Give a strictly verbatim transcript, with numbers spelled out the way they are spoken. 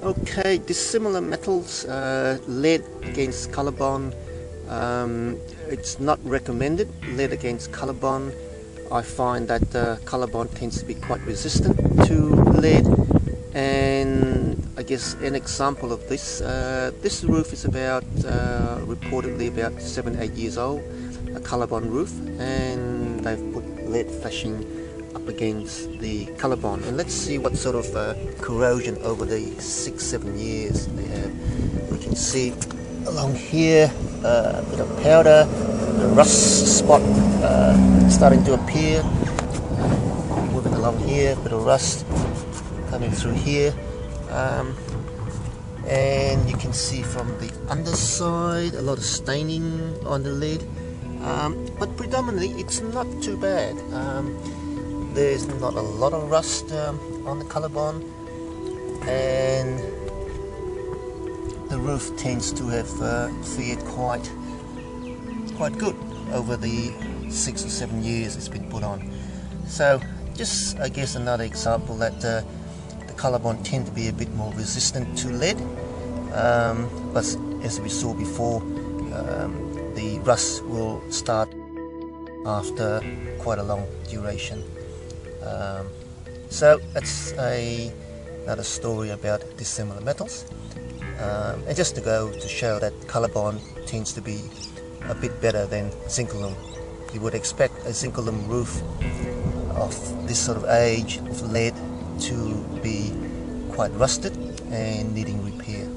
Okay, dissimilar metals, uh, lead against colorbond, um, it's not recommended. Lead against colorbond, I find that uh, colorbond tends to be quite resistant to lead. And I guess an example of this, uh, this roof is about, uh, reportedly about seven, eight years old, a colorbond roof, and they've put lead flashing up against the colorbond, and let's see what sort of uh, corrosion over the six, seven years they have. We can see along here uh, a bit of powder, the rust spot uh, starting to appear. Moving along here, a bit of rust coming through here, um, and you can see from the underside a lot of staining on the lid, um, but predominantly it's not too bad. Um, There's not a lot of rust um, on the colorbond, and the roof tends to have uh, fared quite quite good over the six or seven years it's been put on. So just, I guess, another example that uh, the colorbond tend to be a bit more resistant to lead, um, but as we saw before, um, the rust will start after quite a long duration. Um, so that's a, another story about dissimilar metals, um, and just to go to show that colorbond tends to be a bit better than Zincalume. You would expect a Zincalume roof of this sort of age of lead to be quite rusted and needing repair.